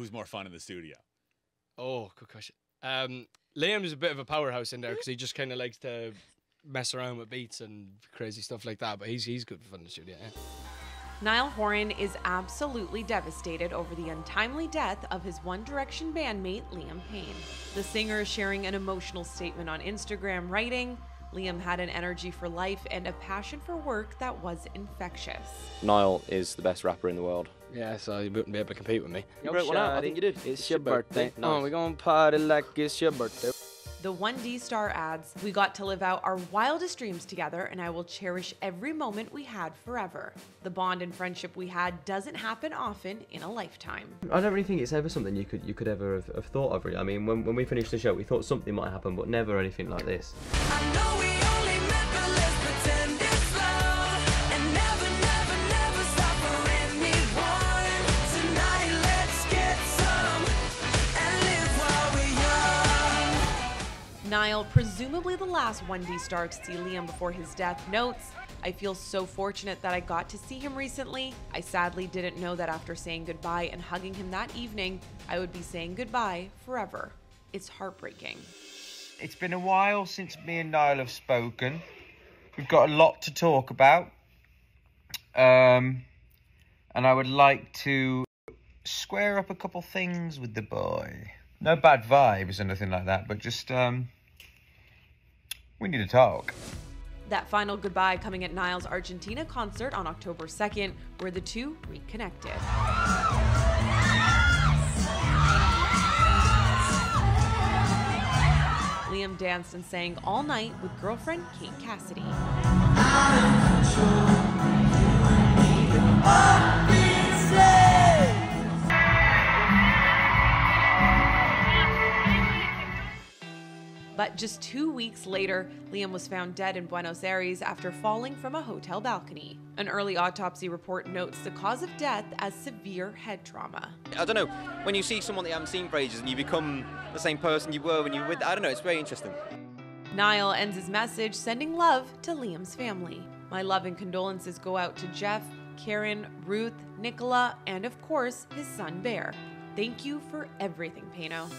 Who's more fun in the studio? Oh, good question. Liam is a bit of a powerhouse in there because he just kind of likes to mess around with beats and crazy stuff like that. But he's good for fun in the studio. Yeah. Niall Horan is absolutely devastated over the untimely death of his One Direction bandmate, Liam Payne. The singer is sharing an emotional statement on Instagram, writing, "Liam had an energy for life and a passion for work that was infectious. Niall is the best rapper in the world." Yeah, so you wouldn't be able to compete with me. You broke one out, I think you did. It's your birthday. Nice. Oh, we're gonna party like it's your birthday. The 1D star adds, "We got to live out our wildest dreams together and I will cherish every moment we had forever. The bond and friendship we had doesn't happen often in a lifetime." I don't really think it's ever something you could ever have thought of, really. I mean, when we finished the show, we thought something might happen, but never anything like this. I know we only met, but let's pretend it's love, and never, never, never stop for anyone. Tonight, let's get some and live while we're young. Niall, presumably the last 1D star to see Liam before his death, notes, "I feel so fortunate that I got to see him recently. I sadly didn't know that after saying goodbye and hugging him that evening, I would be saying goodbye forever. It's heartbreaking." It's been a while since me and Niall have spoken. We've got a lot to talk about. And I would like to square up a couple things with the boy. No bad vibes or nothing like that, but just, we need to talk. That final goodbye coming at Niall's Argentina concert on October 2nd, where the two reconnected. Liam danced and sang all night with girlfriend Kate Cassidy. But just 2 weeks later, Liam was found dead in Buenos Aires after falling from a hotel balcony. An early autopsy report notes the cause of death as severe head trauma. I don't know, when you see someone that you haven't seen for ages and you become the same person you were when you were with, I don't know, it's very interesting. Niall ends his message sending love to Liam's family. "My love and condolences go out to Jeff, Karen, Ruth, Nicola, and of course, his son Bear. Thank you for everything, Payno."